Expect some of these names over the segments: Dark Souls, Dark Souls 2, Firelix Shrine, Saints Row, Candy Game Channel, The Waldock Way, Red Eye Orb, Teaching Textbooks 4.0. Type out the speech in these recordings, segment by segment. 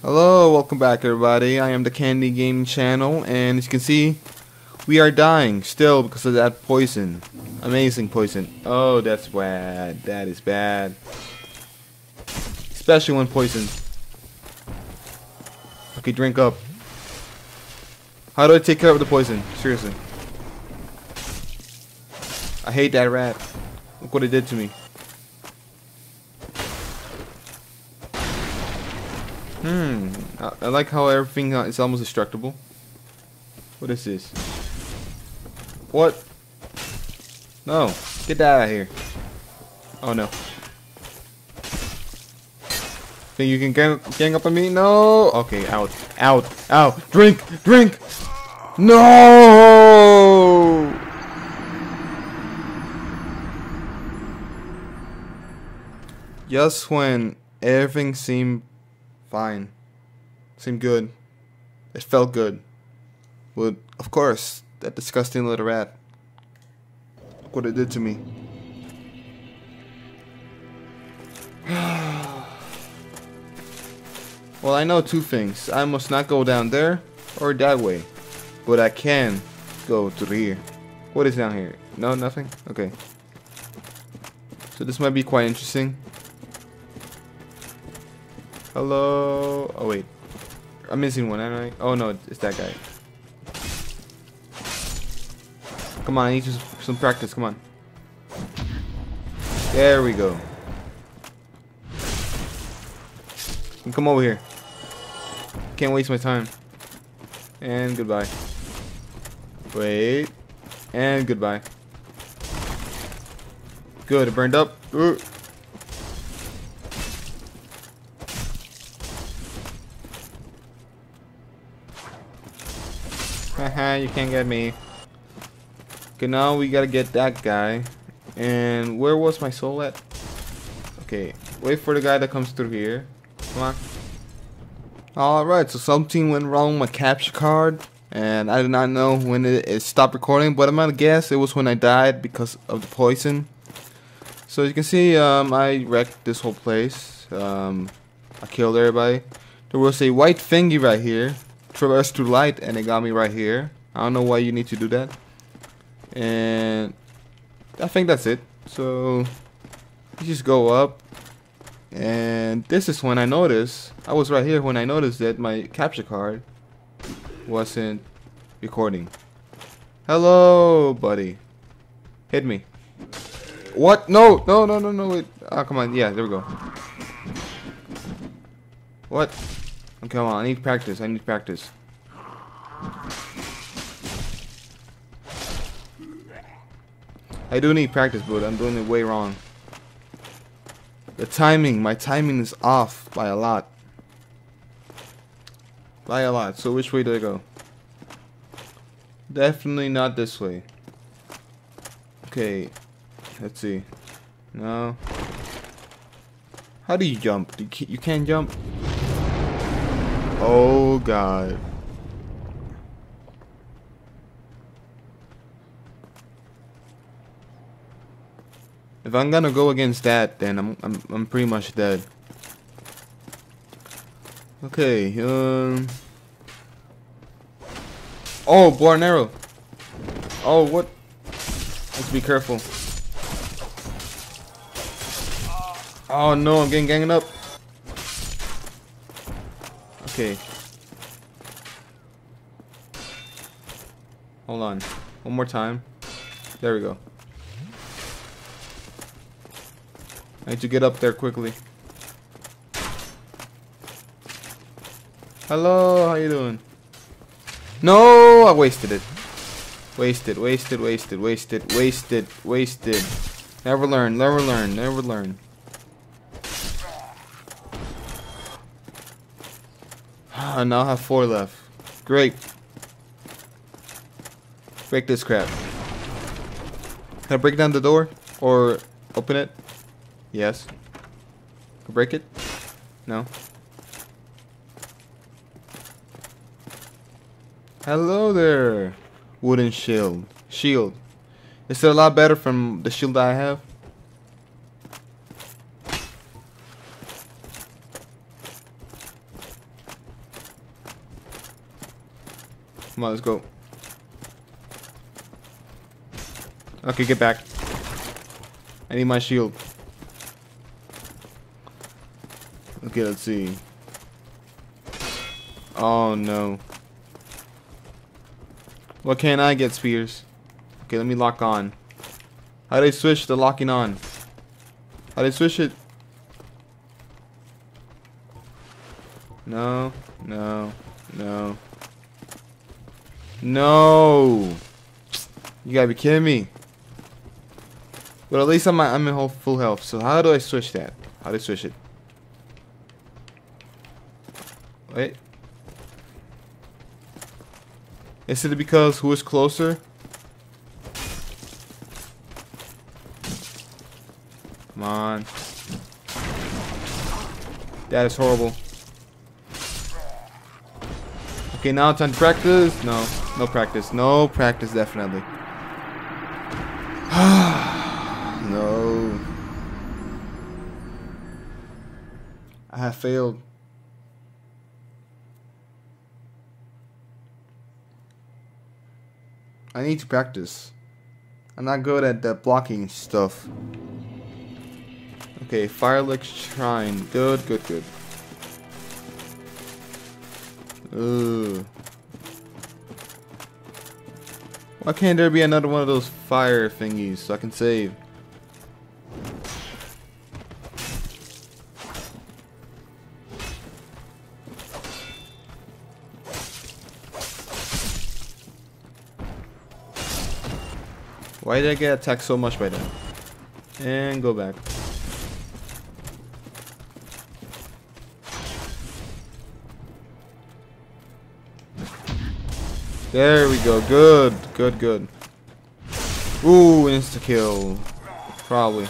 Hello, welcome back everybody. I am the Candy Game Channel, and as you can see, we are dying still because of that poison. Amazing poison. Oh, that's bad. That is bad. Especially when poisoned. Okay, drink up. How do I take care of the poison? Seriously. I hate that rat. Look what it did to me. I like how everything is almost destructible. What is this? What? No. Get that out of here. Oh no. Think you can gang up on me? No! Okay, out. Out. Out. Drink! Drink! No! Just when everything seemed fine. Seemed good. It felt good. Well, of course, that disgusting little rat. Look what it did to me. Well, I know two things. I must not go down there or that way. But I can go through here. What is down here? No, nothing? Okay. So this might be quite interesting. Hello? Oh, wait. I'm missing one, aren't I? Oh, no, it's that guy. Come on, I need some practice, come on. There we go. And come over here. Can't waste my time. And goodbye. Wait. And goodbye. Good, it burned up. Ooh. Haha, you can't get me. Okay, now we gotta get that guy. And where was my soul at? Okay, wait for the guy that comes through here. Come on. Alright, so something went wrong with my capture card. And I did not know when it stopped recording, but I'm gonna guess it was when I died because of the poison. So as you can see, I wrecked this whole place. I killed everybody. There was a white thingy right here. Traversed through light and it got me right here. I don't know why you need to do that. And I think that's it. So you just go up, and this is when I noticed I was right here when I noticed that my capture card wasn't recording. Hello, buddy. Hit me. What? No, no, no, no, no. Wait. Ah, come on. Yeah, there we go. What? Okay, come on. I need practice. I need practice. I do need practice, but I'm doing it way wrong. The timing, my timing is off by a lot. By a lot. So which way do I go? Definitely not this way. Okay. Let's see. No. How do you jump? You can't jump? Oh god. If I'm gonna go against that, then I'm pretty much dead. Okay, oh, bow and arrow. Oh, what? Let's be careful. Oh no, I'm getting ganged up. Okay. Hold on. One more time. There we go. I need to get up there quickly. Hello, how you doing? No, I wasted it. Wasted, wasted, wasted, wasted, wasted, wasted. Never learn, never learn, never learn. I now have 4 left. Great. Break this crap. Can I break down the door? Or open it? Yes. Break it? No. Hello there, wooden shield. It's a lot better from the shield that I have. Come on, let's go. Okay, get back. I need my shield. Okay, let's see. Oh no. Well, can't I get spears? Okay, let me lock on. How do I switch the locking on? How do I switch it? No, no, no. No! You gotta be kidding me. But at least I'm in whole full health. So how do I switch that? How do I switch it? Wait. Is it because who is closer? Come on. That is horrible. Okay, now it's time to practice. No, no practice. No practice, definitely. No. I have failed. I need to practice. I'm not good at the blocking stuff. Okay, Firelix Shrine. Good, good, good. Ugh. Why can't there be another one of those fire thingies so I can save? Why did I get attacked so much by that? And go back. There we go. Good, good, good. Ooh, insta kill. Probably.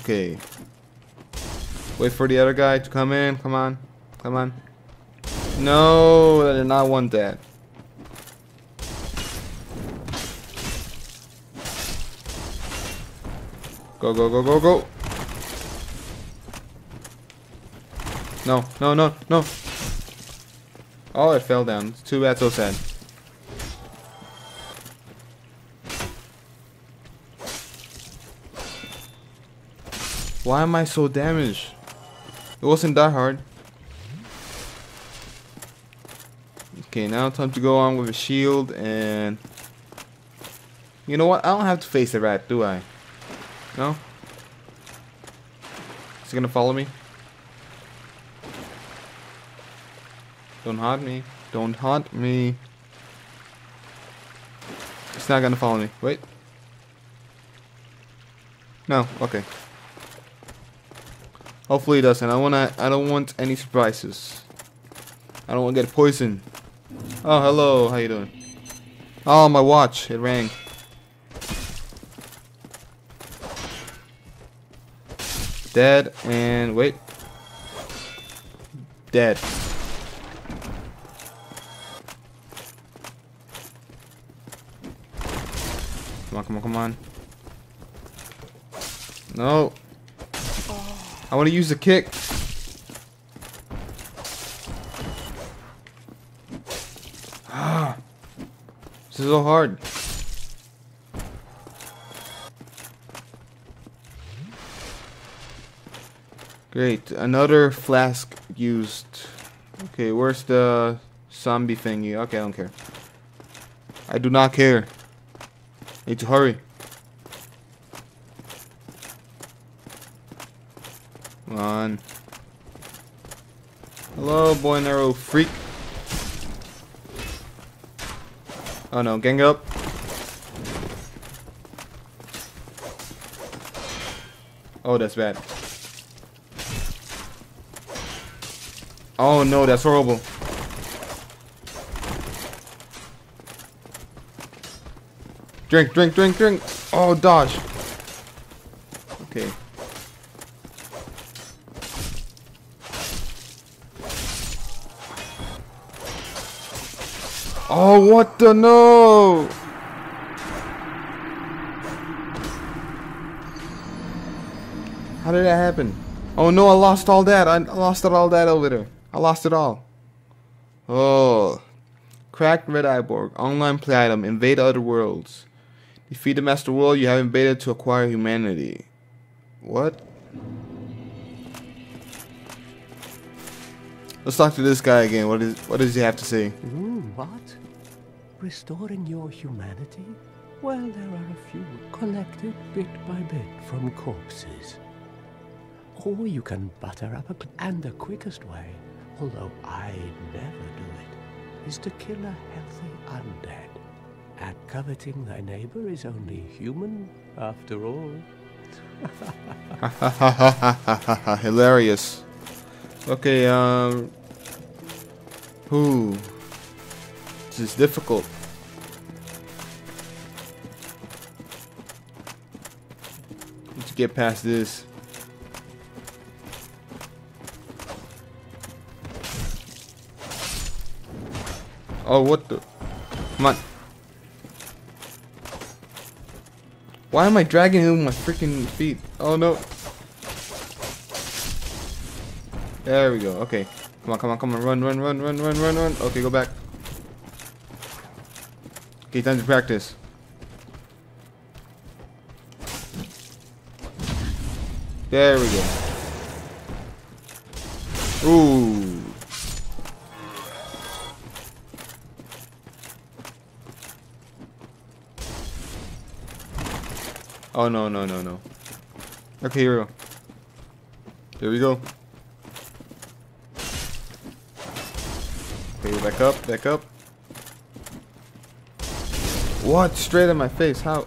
Okay. Wait for the other guy to come in. Come on. Come on. No, I did not want that. Go, go, go, go, go. No, no, no, no. Oh, it fell down. Too bad, so sad. Why am I so damaged? It wasn't that hard. Okay, now time to go on with a shield and... You know what? I don't have to face the rat, do I? No? Is he gonna follow me? Don't haunt me. Don't haunt me. It's not gonna follow me. Wait. No, okay. Hopefully it doesn't. I don't want any surprises. I don't wanna get poisoned. Oh hello, how you doing? Oh my watch, it rang. Dead and wait. Dead. Come on, come on, come on. No. I want to use the kick. Ah. This is so hard. Great, another flask used. Okay, where's the zombie thingy? Okay, I don't care. I do not care. I need to hurry. Come on. Hello, bow and arrow freak. Oh no, gang up. Oh, that's bad. Oh no, that's horrible. Drink, drink, drink, drink. Oh, dodge. Okay. Oh, what the no! How did that happen? Oh no, I lost all that. I lost it all that over there. I lost it all. Oh. Cracked Red Eye Orb. Online play item. Invade other worlds. Defeat the master world you have invaded to acquire humanity. What? Let's talk to this guy again. What does he have to say? What? Restoring your humanity? Well, there are a few collected bit by bit from corpses. Or you can butter up and the quickest way, although I never do it, is to kill a healthy undead. And coveting thy neighbor is only human, after all. Hilarious. Okay, Ooh. This is difficult. Let's get past this. Oh, what the? Come on. Why am I dragging him with my freaking feet? Oh no. There we go. Okay. Come on, come on, come on. Run, run, run, run, run, run, run. Okay, go back. Okay, time to practice. There we go. Ooh. Oh, no, no, no, no. Okay, here we go. There we go. Okay, back up, back up. What? Straight in my face, how?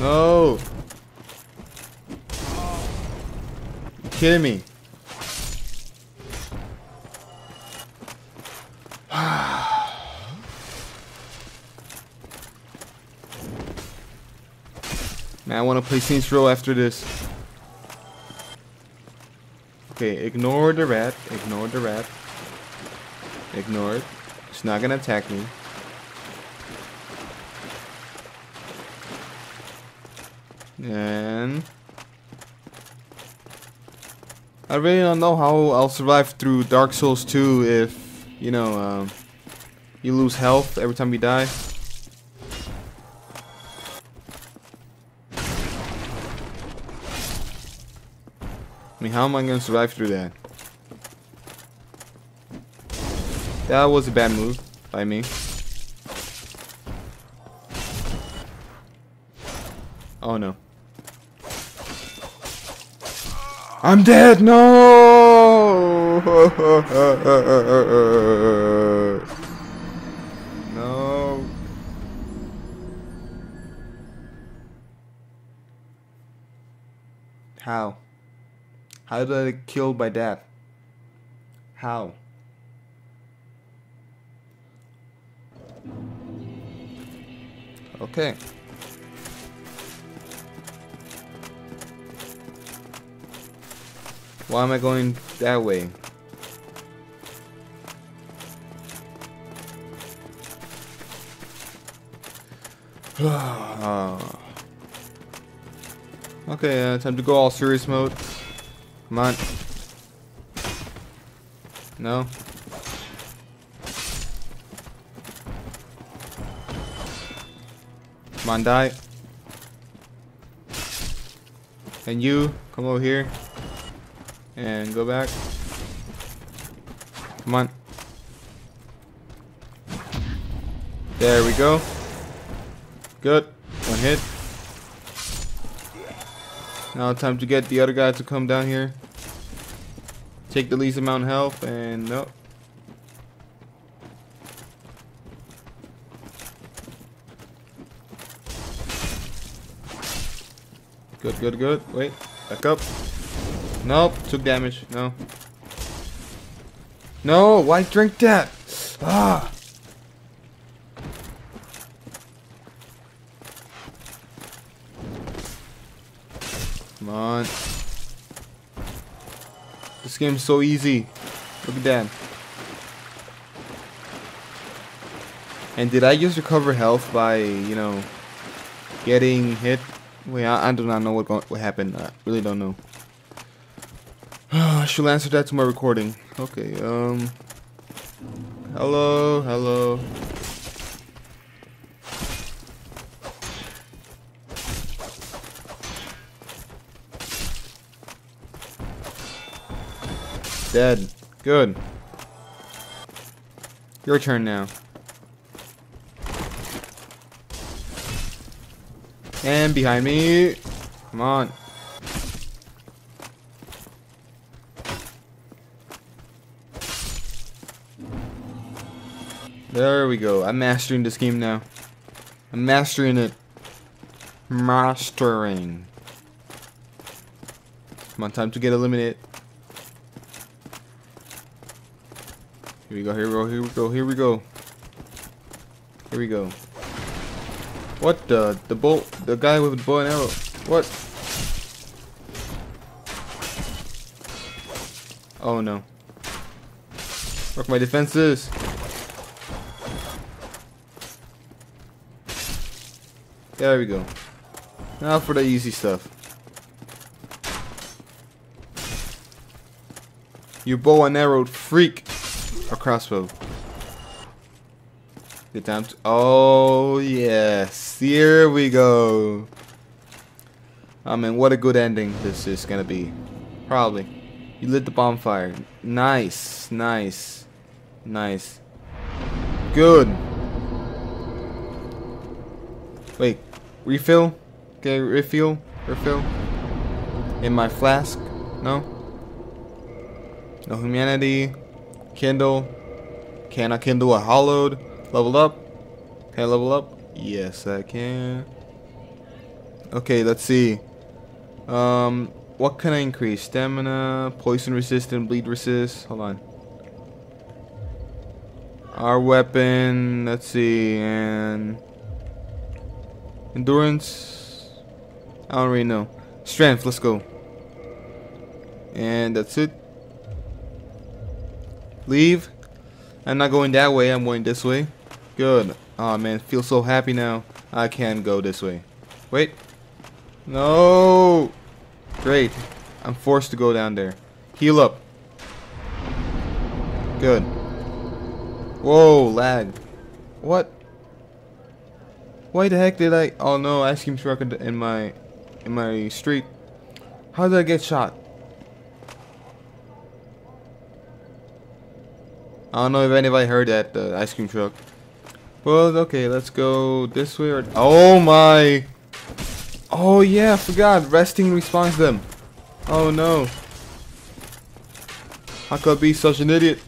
No! You kidding me? Man, I want to play Saints Row after this. Okay, ignore the rat. Ignore the rat. Ignore it. It's not gonna attack me. And I really don't know how I'll survive through Dark Souls 2 if, you know, you lose health every time you die. I mean, how am I gonna survive through that? That was a bad move by me. Oh no. I'm dead! No! No. How? How did I get killed by that? How? Okay. Why am I going that way? Okay, time to go all serious mode. Come on. No. Come on, die. And you, come over here. And go back. Come on. There we go. Good. One hit. Now time to get the other guy to come down here. Take the least amount of health and nope. Good, good, good. Wait, back up. Nope, took damage. No. No, why drink that? Ah. Come on. This game's so easy. Look at that. And did I just recover health by, you know, getting hit? Wait, I do not know what happened. I really don't know. I should answer that to my recording. Okay, hello, hello. Dead. Good. Your turn now. And behind me. Come on. There we go. I'm mastering this game now. I'm mastering it. Mastering. Come on, time to get eliminated. Here we go, here we go, here we go, here we go. Here we go. What the bolt, the guy with the bow and arrow. What? Oh no. Work my defenses. There we go. Now for the easy stuff. You bow and arrow freak. A crossbow. Good time to. Oh yes, here we go. I mean, what a good ending this is gonna be. Probably. You lit the bonfire. Nice, nice, nice. Good. Wait, refill. Okay, refill, refill. In my flask. No. No humanity. Kindle. Can I kindle a hollowed? Level up. Can I level up? Yes, I can. Okay, let's see. What can I increase? Stamina, poison resistant, bleed resist. Hold on. Our weapon. Let's see. And endurance. I don't really know. Strength. Let's go. And that's it. Leave. I'm not going that way, I'm going this way. Good. Aw, man, feel so happy now. I can go this way. Wait. No. Great. I'm forced to go down there. Heal up. Good. Whoa, lag. What? Why the heck did I? Oh no, ice cream truck in my street. How did I get shot? I don't know if anybody heard that, the ice cream truck. Well, okay, let's go this way or... Oh, my! Oh, yeah, I forgot. Resting respawns them. Oh, no. How could I be such an idiot?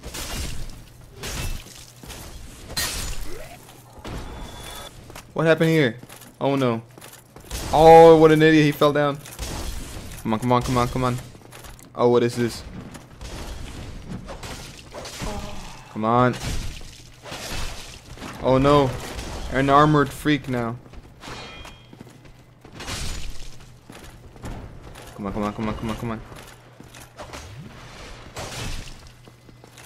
What happened here? Oh, no. Oh, what an idiot. He fell down. Come on, come on, come on, come on. Oh, what is this? Come on. Oh no. An armored freak now. Come on, come on, come on, come on, come on.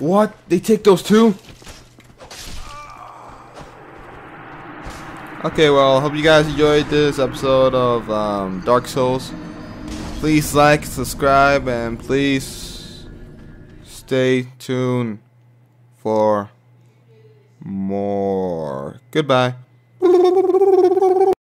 What? They take those two? Okay, well, hope you guys enjoyed this episode of Dark Souls. Please like, subscribe, and please stay tuned for more. Goodbye.